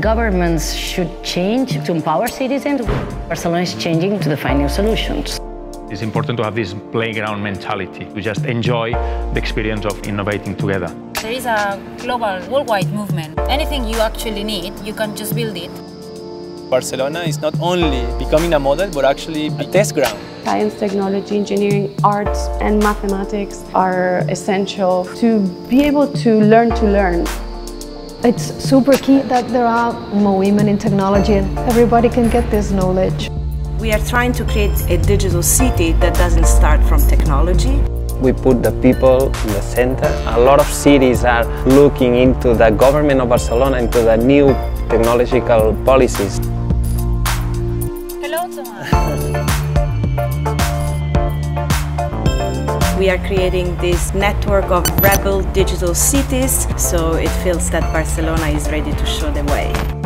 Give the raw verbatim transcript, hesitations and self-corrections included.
Governments should change to empower citizens. Barcelona is changing to define new solutions. It's important to have this playground mentality, to just enjoy the experience of innovating together. There is a global, worldwide movement. Anything you actually need, you can just build it. Barcelona is not only becoming a model, but actually a test ground. Science, technology, engineering, arts, and mathematics are essential to be able to learn to learn. It's super key that there are more women in technology and everybody can get this knowledge. We are trying to create a digital city that doesn't start from technology. We put the people in the center. A lot of cities are looking into the government of Barcelona, into the new technological policies. Hello, Thomas. We are creating this network of rebel digital cities, so it feels that Barcelona is ready to show the way.